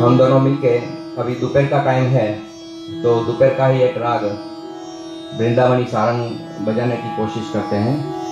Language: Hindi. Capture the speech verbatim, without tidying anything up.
हम दोनों मिलके अभी दोपहर का टाइम है तो दोपहर का ही एक राग वृंदावनी सारंग बजाने की कोशिश करते हैं।